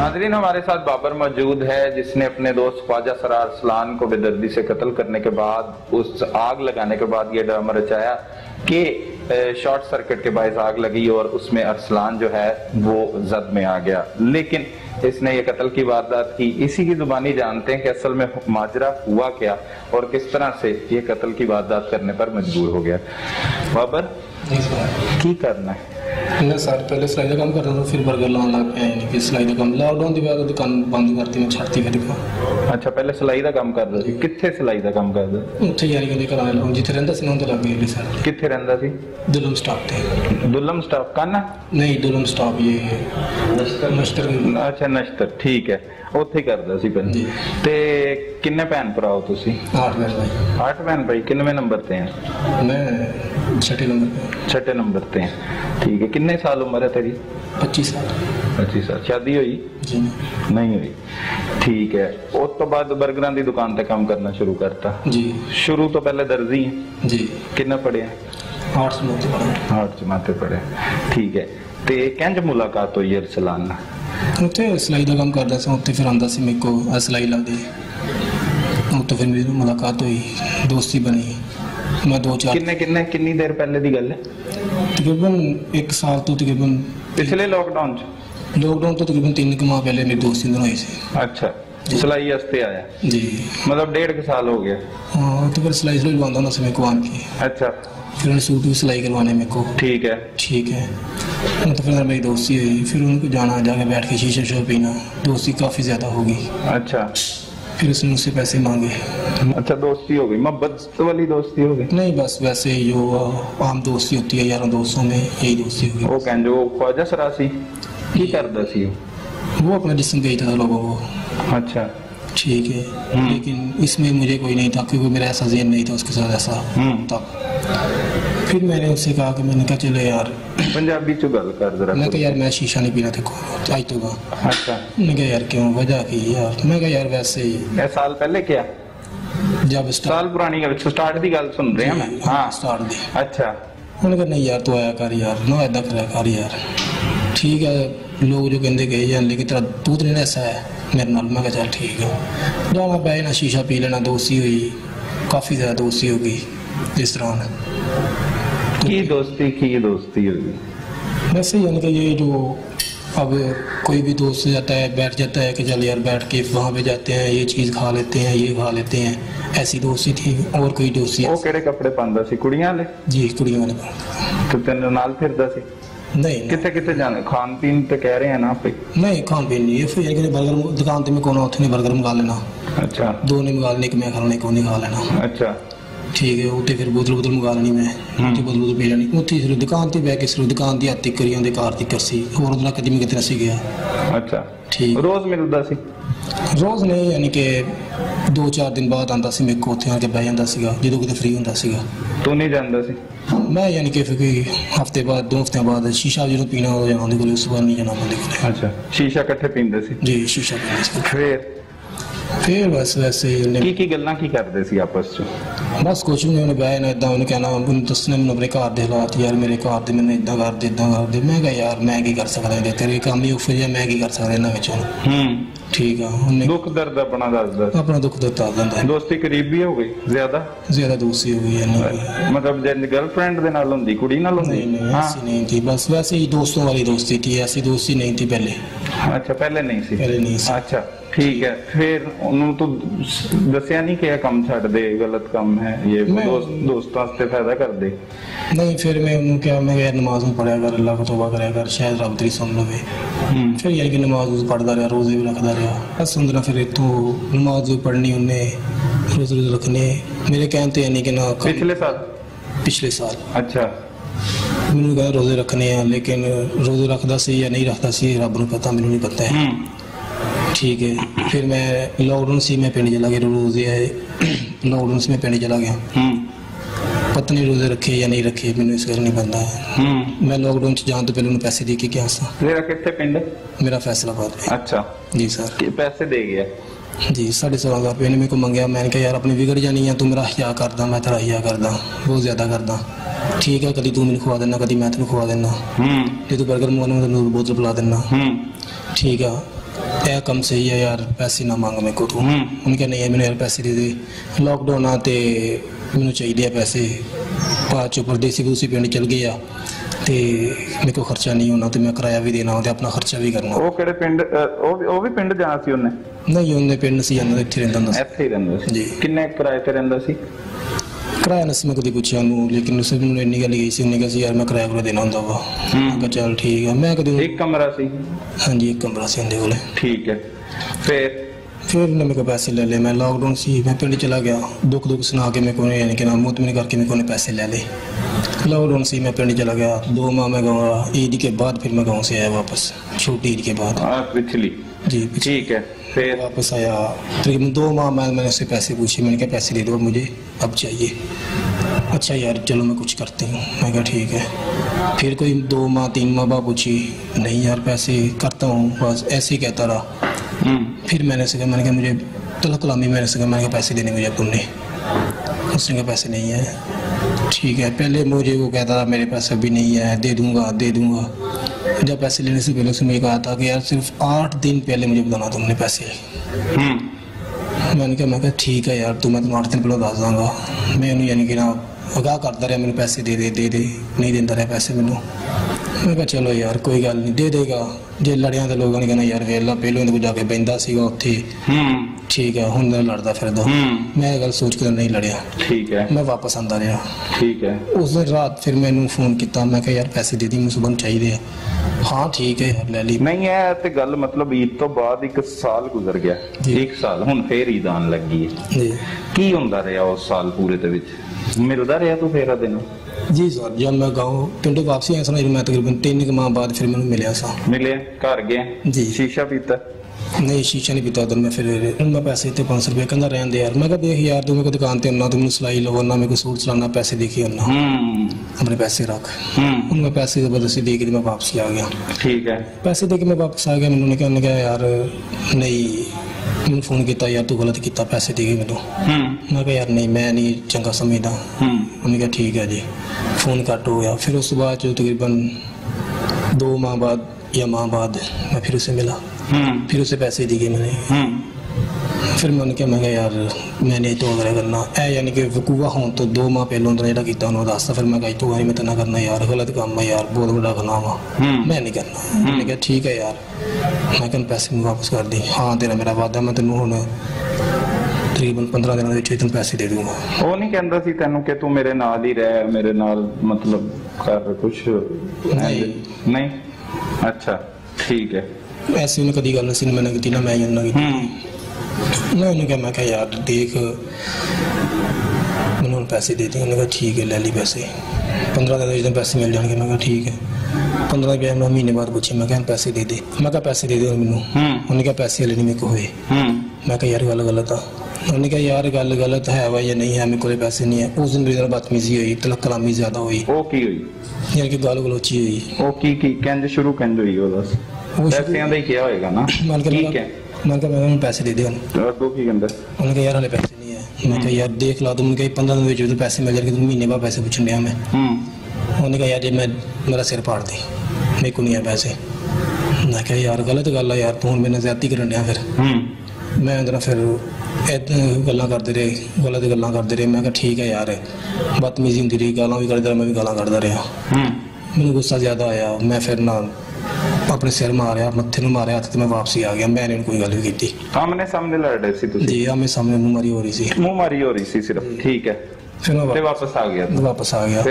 नाजरीन, हमारे साथ बाबर मौजूद है जिसने अपने दोस्त ख्वाजा सरार अरसलान को बेदर्दी से कत्ल करने के बाद, उस आग लगाने के बाद ये ड्रामा रचाया कि शॉर्ट सर्किट के बायस आग लगी और उसमें अरसलान जो है वो जद में आ गया, लेकिन इसने ये कत्ल की वारदात की। इसी की जुबानी जानते हैं कि असल में माजरा हुआ क्या और किस तरह से ये कत्ल की वारदात करने पर मजबूर हो गया। बाबर की करना है नहीं सर, पहले सिलाई का काम करता था, फिर बर्गर लाने लग गया, यानी कि सिलाई का काम लॉकडाउन दी वजह दुकान बंद करती मैं छाती घर को। अच्छा, पहले सिलाई का काम करदा सी, किथे सिलाई का काम करदा? उथे यानी कि लेकर आया हूं, जिथे रहंदा सी ना उंदे लग गई सर। किथे रहंदा सी? दुल्लम स्टॉप थे। दुल्लम स्टॉप काना? नहीं, दुल्लम स्टॉप ये नश्तर। नश्तर? अच्छा, नश्तर, ठीक है, उथे करदा सी पहले। ते किन्ने भैन भरा हो तुसी? 8 भैन भाई। 8 भैन भाई, किन्नेवें नंबर ते हैं? मैं 6 नंबर। 6 नंबर ते हैं, ठीक है। कितने साल उम्र है तेरी? 25 साल। 25 साल। शादी हुई? जी नहीं हुई, ठीक है। उस तो बाद बर्गरां दी दुकान ते काम करना शुरू करता जी। शुरू तो पहले दर्जी है जी। कितना पढ़े? 8 जमाते पढ़े, ठीक है। ते कंज मुलाकात हुई अरसलान नाल? उते सिलाई दा काम करदा सी, उते फिर आंदा सी मेरे को सिलाई लादे, उते फिर मेरी मुलाकात हुई, दोस्ती बनी। मैं 2-4 कितने कितने कितनी देर पहले दी गल है? तकरीबन 1 साल तो तकरीबन पिछले लॉकडाउन च। लॉकडाउन तो तकरीबन 3 माह पहले मेरे दोस्त दिन होए थे। अच्छा, सिलाई वास्ते आया जी, मतलब 1.5 साल हो गया। हां, तो फिर सिलाई शुरू करवाना ना समय को आन के। अच्छा, फिर उन्हें सूट भी सिलाई करवाने मेरे को, ठीक है ठीक है। तो फिर मेरी दोस्ती हुई, फिर उनको जाना जाके बैठ के शीशा शो पीना, दोस्ती काफी ज्यादा हो गई। अच्छा, फिर उसने मुझसे पैसे मांगे। अच्छा, दोस्ती हो गई, मोहब्बत वाली दोस्ती हो गई? नहीं, बस वैसे ही जो आम दोस्ती होती है यारों दोस्तों में, यही दोस्ती हो गई। वो कह जो ख्वाजा सरासी की करदा सी? वो अपना जिस्म बेचता था लोगों को। अच्छा, ठीक है, लेकिन इसमें मुझे कोई नहीं था क्योंकि मेरा ऐसा जेन नहीं था उसके साथ ऐसा। तब फिर मैंने उससे कहा कि मैंने कहा चलो यार पंजाबी चो गल कर जरा। मैं कहा यार मैं शीशा नहीं पीना देखो आज तो का। अच्छा, मैं कहा यार क्यों, वजह की यार? मैं कहा यार वैसे ही। क्या साल पहले क्या? जब साल पुरानी गल, स्टार्ट दी गल सुन रहे हैं मैं। हां, स्टार्ट दी। अच्छा, मैंने कहा नहीं यार तू आया कर यार, ना ऐदा कर यार, ठीक है। लोग जो कहते गए यार लेकिन तेरा तू तो नहीं ऐसा है मेरे नाल। मैं कहा चल ठीक है, जाना पे ना शीशा पी लेना, दोस्ती हुई, काफी ज्यादा दोस्ती हो गई इस तरह। तो की दोस्ती होगी वैसे यानी कि ये जो अब कोई भी दोस्त जाता है बैठ जाता है कि चल यार बैठ के वहाँ पे जाते हैं, ये चीज़ खा लेते हैं, ये खा लेते हैं, ऐसी दोस्ती थी। और कोई दोस्ती वो केड़े कपड़े पांदा सी? कुड़ियां ले जी, कुड़ियां वाले पांदा। तो तेरे नाल फिरदा सी? नहीं, कितने कितने जाने? खान पीन तो कह रहे हैं ना पे? नहीं, खान पीन नहीं, फिर बर्गर दुकान पे मैं कौन उठने बर्गर मंगा लेना। अच्छा, 2 ने मंगा लेने के, मैं खा लेने को नहीं खा लेना। अच्छा, ठीक है। उते फिर बोतल मंगा लेनी, मैं बोतल पी लेनी। उते फिर दुकान ते बैठ के सिर्फ दुकान दी हद तक करी आंदे कार तक करसी, और उधर कदी मैं कितने सी गया। अच्छा, ठीक। रोज मिलदा सी? रोज नहीं, यानी कि 2-4 दिन बाद आंदा सी मेरे को, उते आके बैठ जांदा सीगा जदों किते फ्री हुंदा सीगा। तू नहीं जांदा सी? मैं यानी कि फिर हफ्ते बाद 2 हफ्ते बाद शीशा जरूर पीना हो जाना उंदे कोल, उस बार नहीं जाना उंदे कोल। अच्छा, शीशा इकट्ठे पींदे सी जी? शीशा पींदे सी। फिर बस वैसे ही की गल्लां की करदे सी आपस में? बस कुछ नहीं, उन्हें बहन इदा उन्हें कहना, उन्हें दसने मैंने अपने घर के हालात, यार मेरे घर के मैंने इदा कर दे इदा कर दे। मैं कहा यार मैं की कर सकता, तेरे काम ही उफर है, मैं की कर सकता इन्होंने विचों, ठीक है। उन्हें दुख दर्द अपना दसदा, अपना दुख दर्द दस दिंदा। दोस्ती करीबी हो गई, ज्यादा ज्यादा दोस्ती हो गई, मतलब गर्लफ्रेंड दे नाल हुंदी कुड़ी नाल हुंदी? नहीं, ऐसी नहीं थी, बस वैसे ही दोस्तों वाली दोस्ती थी, ऐसी दोस्ती नहीं थी पहले। अच्छा, पहले नहीं सी? पहले नहीं। अच्छा, ठीक है। फिर उन्होंने तो दसिया नहीं कि काम छड़ दे, गलत काम है ये, दोस्तों से फायदा कर दे? नहीं, फिर मैं उन्होंने क्या, मैं यार नमाज में पढ़ा कर, अल्लाह को तौबा कराया कर, शायद रब तेरी सुन लवे। फिर यार कि नमाज पढ़ता रहा, रोजे भी रखता रहा, बस सुनना। फिर इतों नमाज पढ़नी उन्हें, रोज रोज रखने मेरे कहते यानी कि ना पिछले साल। अच्छा, मैंने कहा रोजे रखने हैं, लेकिन रोजे रखता सी या नहीं रखता सी रब को पता, मैंने नहीं पता है, ठीक है। फिर मैं लॉकडाउन से मैं पिंड चला गया, रोजे आए लॉकडाउन से मैं पिंड चला गया, पता नहीं रोजे रखे या नहीं रखे, मैंने इस गल नहीं बनता है। मैं लॉकडाउन से जान तो पहले उन्हें पैसे दे के क्या सा मेरा कितने पिंड मेरा फैसलाबाद है। अच्छा जी सर, पैसे दे गया जी 17,500 रुपये ने मेरे को मंगया। मैंने कहा यार अपनी बिगड़ जानी है, तू मेरा हिया करदा, मैं तेरा हिया करदा, बहुत ज्यादा करदा, ठीक है। कभी तू मैंने खुवा देना, कभी मैं तेन खुवा देना, जो तू बर्गर मंगवाना मैं तेन बोतल पिला देना, ठीक है। ए कम सही है यार, पैसे ना मांग मेरे को तू। उनके नहीं है मैंने यार पैसे दे दे, लॉकडाउन आते मैंने चाहिए पैसे, पाँच ऊपर देसी दूसरी पिंड चल गया ते मेरे को खर्चा नहीं होना, तो मैं किराया भी देना होता, अपना खर्चा भी करना। वो केड़े पिंड, वो भी पिंड जाना सी उन्हें? नहीं उन्हें पिंड सी जाना, इत्थे रहंदा सी। इत्थे रहंदा सी जी। किन्ने किराए ते रहंदा सी? किराया नस मैं कभी पूछा उन्होंने, लेकिन उसने मैंने इन्नी गल गई सी, उन्हें कहा यार मैं किराया को देना होता वा। मैं कहा चल ठीक है। मैं कभी एक कमरा सी? हाँ जी एक कमरा सी उन्हें बोले। ठीक है फिर उन्हें मेरे को पैसे ले ले। मैं लॉकडाउन सी मैं पिंड चला गया, दुख दुख सुना के मेरे को यानी कि ना मुँह में करके मेरे को पैसे ले ले। लॉकडाउन से मैं पिंड चला गया, 2 माह मैं गाँव आया, ईद के बाद फिर मैं गाँव से आया वापस, छोटी ईद के बाद। पिछली जी ठीक है। फिर वापस आया तकरीबन 2 माह, मैंने उससे पैसे पूछे, मैंने कहा पैसे दे दो मुझे अब चाहिए। अच्छा यार चलो मैं कुछ करती हूँ, मैं कहा ठीक है। फिर कोई 2 माह 3 माह बाद पूछी, नहीं यार पैसे करता हूँ, बस ऐसे ही कहता रहा। फिर मैंने कहा मुझे तलक लामी, मैंने कहा पैसे देने मुझे तुमने, उसने कहा पैसे नहीं है। ठीक है पहले मुझे वो कहता था मेरे पास अभी नहीं है, दे दूंगा। जब पैसे लेने से पहले उसने मुझे कहा था कि यार सिर्फ 8 दिन पहले मुझे बताना तुमने पैसे। मैंने कहा ठीक है यार, तू मैं तुम 8 दिन पहले दस दूँगा। मैं यानी कि ना अगाह करता रहा, मैंने पैसे दे दे नहीं देता रहा पैसे मैनू। मैं कहा चलो यार कोई गल नहीं, दे देगा। जे लड़िया तो लोगों ने कहना यार वेला पहलों को जाके बहता सीगा उत्थे, ठीक है हुण लड़दा फिरदा। मैं गल सोच के नहीं लड़िया, ठीक है मैं वापस आंदा रहा। ठीक है उस दिन रात फिर मैनू फोन किया, मैं कहा यार पैसे दे दी मैं सुबह चाहिए। हाँ ठीक है यार ले ली। नहीं है तो गल मतलब ईद तो बाद 1 साल गुजर गया, 1 साल हुण फिर ईद आन लगी है, की हुंदा रहा उस साल पूरे दे विच मिलदा रहा तू फेरा देना? जी सर जब मैं गाँव पिंडों वापसी आया सर, मैं तकरीबन 3 माह बाद फिर मैं मिलिया सर। मिले घर गए जी? शीशा पीता? नहीं शीशा नहीं पीता उधर। मैं फिर मैं पैसे इतने 500 रुपये कहना रहने दे यार। मैं कहा देख यार तू मेरे को दुकान पर आना, तुम सिलाई लो ना मेरे को सूट चलाना, पैसे देखिए आना, अपने पैसे रख। उनमें पैसे जबरदस्ती दे के मैं वापसी आ गया। ठीक है पैसे दे के मैं वापस आ गया। मैंने कहा यार नहीं, मैंने फोन किया यार तू गलत किया पैसे दे के मैनू। मैं कहा यार नहीं मैं नहीं चंगा समझदा। उन्हें कहा ठीक है जी, फोन कट हो गया। फिर उस बाद तकरीबन 2 माह बाद या माह बाद मैं फिर उसे मिला, फिर उसे पैसे दिए मैंने। फिर मैंने कहा मैं यार मैंने तो वगैरह करना है यानी कि वकूवा हों तो 2 माह पहलों जो किया उन्होंने दसता। फिर मैं कहा तू मैं तो ना करना यार, गलत काम है यार, बहुत बड़ा गुनाह वा, मैं नहीं करना। मैंने कहा ठीक है यार, मैं कहना पैसे मैं वापस कर दी। हाँ तेरा मेरा वादा, मैं तेन हूँ तकरीबन 15 दिनों के तेन पैसे दे दूंगा। वो नहीं कहता सी तेन कि तू मेरे नाल ही रह, मेरे नाल मतलब कर कुछ? नहीं। अच्छा ठीक है ऐसी उन्हें कभी गल नहीं, मैंने की ना मैं उन्होंने कहा मैं क्या यार देख मैंने पैसे दे दिए। उन्होंने कहा ठीक है ले ली पैसे, 15 दिन पैसे मिल जाएंगे। मैं कहा ठीक है। 15 दिन मैं महीने बाद पूछे, मैं कहा पैसे दे दे, मैं कहा पैसे दे दे मैनू। उन्होंने कहा पैसे हले नहीं मेरे को हुए। मैं कहा यार गल गलत आ। उन्होंने कहा यार गल गलत है वा या नहीं है, मेरे को पैसे नहीं है। उस दिन मेरे बदतमीजी हुई, तलक कलामी ज्यादा हुई, यानी कि गाल गलोची हुई। शुरू कहते हुई पैसे आंदा ही क्या होएगा ना, ठीक है। मैंने कहा मैं पैसे दे दे। उन्होंने कहा यार हले पैसे नहीं है। मैं कहा यार देख ला, तुम कहीं 15 दिन में पैसे मिल जाएंगे, तुम महीने बाद पैसे पूछन दिया मैं। उन्होंने कहा यार मैं मेरा सिर फाड़ दे, मेरे को नहीं है पैसे। मैं कहा यार गलत गल है यार, तू मैंने ज्यादा कर दिया। फिर मैं उधर फिर गल्लां करते रहे, गलत गल्लां करते रहे। मैं कहा ठीक है यार, बदतमीजी होंदी रही, गालां भी करदा, मैं भी गालां करदा रहा। मैनूं गुस्सा ज़्यादा आया, मैं फिर ना अपने सिर मारिया, मत्थे नूं मारिया, तो मैं वापसी आ गया। मैंने कोई गल भी की आमने सामने लड़ रहे सी तुसीं? जी आमने सामने मुँह मारी हो रही सी सिर्फ। ठीक है फिर वापस आ गया।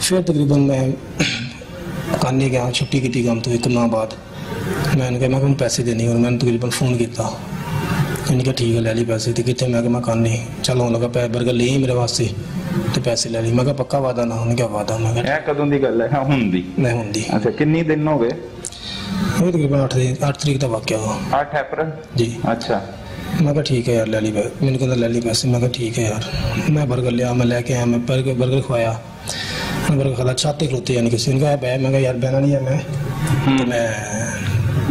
फिर तकरीबन मैं काने गया, छुट्टी की काम तो 1 माह बाद। मैंने कहा मैं तुम पैसे देने, और मैंने तकरीबन फोन किया। मैंने कहा ठीक है ले ली पैसे। तो कितने? मैं कहा मैं काने चल आउन लगा, पै बर्गर ले मेरे वास्ते तो पैसे ले ली। मैं कहा पक्का वादा ना? उन्हें क्या वादा? मैं कहा कदों दी गल है? हुंदी। अच्छा कितने दिन हो गए? वो तकरीबन 8 तरीक का वाकया हुआ, 8 अप्रैल जी। अच्छा मैं कहा ठीक है यार ले ली। मैंने कहता ले ली पैसे। मैं कहा ठीक है यार। मैं बर्गर लिया, मैं लेके आया, मैं बर्गर खवाया, बर्गर खाला, छाते खलोते यानी किसी ने कहा बह। मैं कहा यार बहना नहीं है, मैं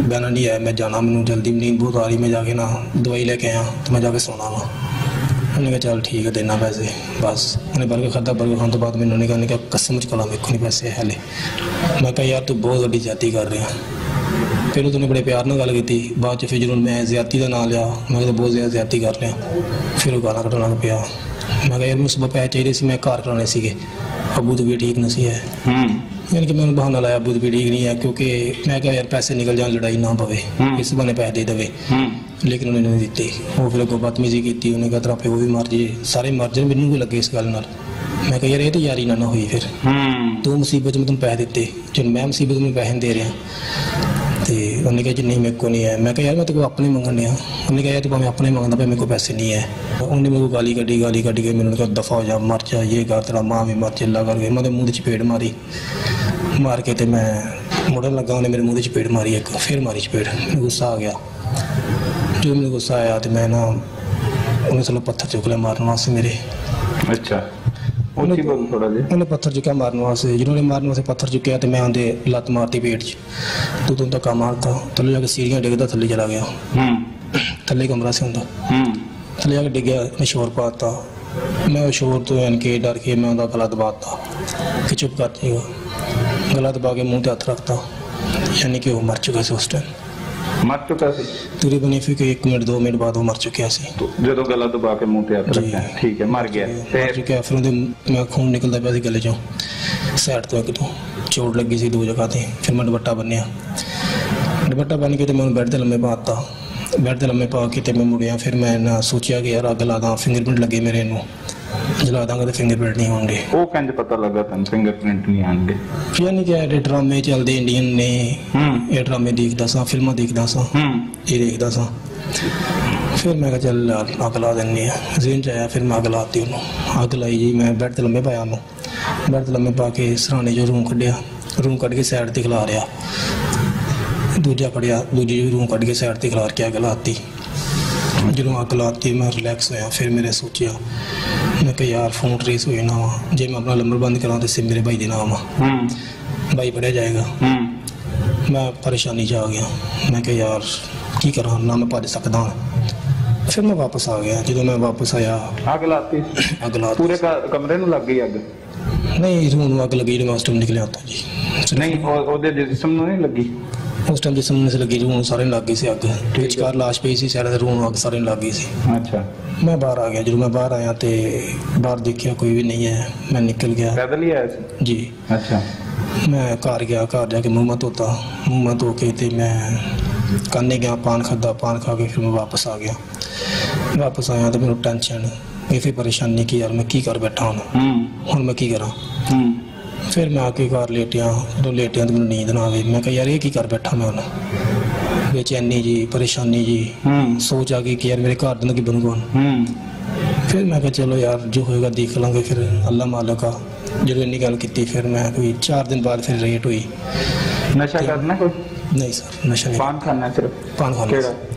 बहना नहीं है, मैं जाना, मैंने जल्दी नींद बहुत आ रही, मैं जाके ना दवाई लेके आया तो मैं जाके सोना वा। उन्होंने कहा चल ठीक है देना पैसे। बस उन्हें बर्गर खादा, बर्गर खाने तो बाद मैंने उन्होंने कहा कसम च कला मेरे को नहीं पैसे है हले। मैं कहा यार तू बहुत वड्डी ज्यादती कर रहा। पहले तो उन्हें बड़े प्यार नाल गल की, बाद फिर जरूर मैं ज्यादती का ना लिया, मैं तो बहुत ज्यादा ज्यादती कर लिया, फिर वो गाला कटाना पाया। मैं यार मैं सुबह पैसे चाहिए सी, मैं घर कराने से अबू तो भी ठीक नहीं है, यानी कि मैं बहाना लाया अबू तो भी ठीक नहीं है, क्योंकि मैं क्या यार पैसे निकल जाए लड़ाई ना पवे, इस बहाने पैसे दे देवे। लेकिन उन्हें नहीं दिते, वो फिर अगों बदतमीजी की, उन्हें कहा तेरा पे वो भी मर जाए, सारे मर जाए, मैनू भी लगे इस गल। मैं कह यार ये तो यारी ना ना हुई, फिर तू मुसीबत में तुम पैसे दिते, जो मैं मुसीबत में पैसे दे रहा। तो उन्हें कहा जी नहीं मेरे को नहीं है। मैं कहा यार मैं तो अपने मंगने हैं। उन्हें कहा यार तो भावें अपने मंगता पे, मेरे को पैसे नहीं है। उन्हें मेरे को गाली कटी गई, मैंने कहा दफा हो जा, मर जा, ये कर, तेरा माँ भी मर चिल्ला कर गई। मैं मुँह चपेट मारी, मार के तो मैं मुड़न लगा, उन्हें मेरे मुँह चपेट मारी, एक फिर मारी चपेट। मैं गुस्सा आ गया, जो मेरे गुस्सा आया तो मैं ना उन्हें चलो पत्थर चुक लिया मारने वास्ते मेरे। अच्छा, उन्हें पत्थर चुकया मारने वास्ते, जिन्होंने मारने वास्ते पत्थर चुकया तो मैं उनके लत्त मारती पेट च, तो धक्का मारता, थले जाके सीढ़ियाँ डिगदा थले चला गया, थले कमरा से होंदा, थले जाके डिगया, मैं शोर पाता, मैं शोर तो यानी कि डर के मैं उनका गला दबाता कि चुप कर जाएगा, गला दबा के मुँह हथ रखता, यानी कि वो मर चुका से उस टाइम। मर चुका से तकरीबन एक मिनट दो मिनट बाद वो मर चुका से, जो गला दबा के मुँह पे हाथ रखा। ठीक है, मर गया, मर चुका। फिर मैं खून निकलता पाया गले चों, साइड तो एक चोट लगी सी दो जगह से। फिर मैं दुपट्टा बनिया, दुपट्टा बन के तो मैं बैड से लम्बे पाता, बैड से लम्बे पा के मैं मुड़िया। फिर मैं ना सोचा कि यार अग ला दा, फिंगरप्रिंट लगे मेरे, जला दांगा तो फिंगरप्रिंट नहीं होंगे। वो कंज पता लगा तुम फिंगरप्रिंट नहीं आएंगे, यानी कि ये ड्रामे चलते इंडियन ने, ये ड्रामे देखता सा, फिल्मा देखता सा, ये देखता सा। फिर मैं कहा चल अग ला देनी है, जेन च आया। फिर मैं अग लाती, उन्होंने अग लाई जी, मैं बैड से लम्बे पाया, उन्होंने बैड से लम्बे पा के सराने जो रूम कढ़िया, रूम कढ़ के सैड से खिला रहा, दूजा फड़िया, दूजी रूम कढ़ के सैड से खिलार के अग लाती। जो अग लाती मैं रिलैक्स होया। फिर मैंने सोचा मैं कि यार फोन ट्रेस हो जाना वा, जे मैं अपना नंबर बंद करा तो सिम मेरे भाई देना वा, भाई पढ़िया जाएगा। मैं परेशानी जा गया, मैं कि यार की करा, ना मैं भज सकता। फिर मैं वापस आ गया, जो मैं वापस आया अग लाती, अग लाती पूरे कमरे में लग गई अग। नहीं, रूम अग लगी, मैं उस टाइम निकलिया होता जी। नहीं, और जिसम नहीं लगी उस टाइम, जिसम ने लगी रूह सारे लग गई सी अग, विचकार लाश पई सी, सारे रूह अग सारे लग गई सी। अच्छा, मैं बाहर आ गया, जब मैं बाहर आया तो बाहर देखा कोई भी नहीं है, मैं निकल गया। पैदल ही आया सी जी। अच्छा, मैं घर गया, घर जाके मुँह मत धोता, मुँह मत धो के तो मैं कन्ने गया, पान खादा, पान खा के फिर मैं वापस आ गया। वापस आया तो मेरे टेंशन ये फिर परेशानी कि यार मैं की कर बैठा, हूँ मैं की करा। फिर मैं आके घर लेटिया, जो लेटिया तो मैं नींद ना आई। मैं कहा यार ये की कर बैठा मैं, उन्हें बेचैनी जी, परेशानी जी, सोच आ गई कि यार मेरे घर दिन की बनूगा। फिर मैं कहा चलो यार जो होएगा देख लांगे, फिर अल्लाह मालिक आ। जो इन्नी गल की, फिर मैं कोई 4 दिन बाद फिर रेट हुई। नशा करना कोई नहीं सर, नशा नहीं, पान खाना सिर्फ, पान खाना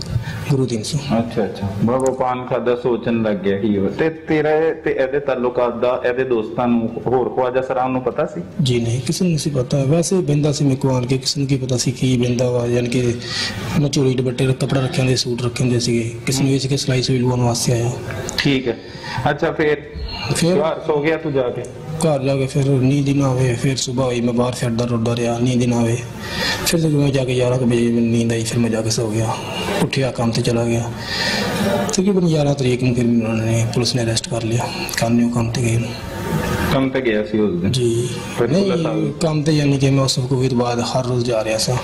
गुरु दिन सो। अच्छा अच्छा, बाबा पान खादा, सोचन लग गया कि हो ते तेरा ते एदे ताल्लुकात दा, एदे दोस्तां नु होर ख्वाजा सराव नु पता सी जी? नहीं, किसी नु सी पता, वैसे बेंदा सी मेको आन के, किसी नु की पता सी की बेंदा वा, यानी कि मैं चोली दुपट्टे कपड़ा रखे हुंदे, सूट रखे हुंदे सीगे, किसी नु इसी के सिलाई सुई लवाउण वास्ते आया। ठीक है, अच्छा फिर सो गया तू जाके? घर जाके फिर नींद ना आए, फिर सुबह हुई, मैं बाहर फिरदा रुडदा रहा, नींद ना आए। फिर जब मैं जाके 11 बजे नींद आई, फिर मैं जाके सो गया, उठिया काम से चला गया। तकरीबन 11 तारीख में फिर उन्होंने पुलिस ने अरेस्ट कर लिया, कानूनी काम से गए, काम पे गया सी उस दिन जी। नहीं, काम तो यानी कि मैं उस सबको भी बाद हर रोज जा रहा था,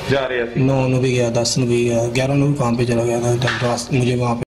9 भी गया, 10 भी गया, 11 भी काम पे चला गया था। मुझे वहाँ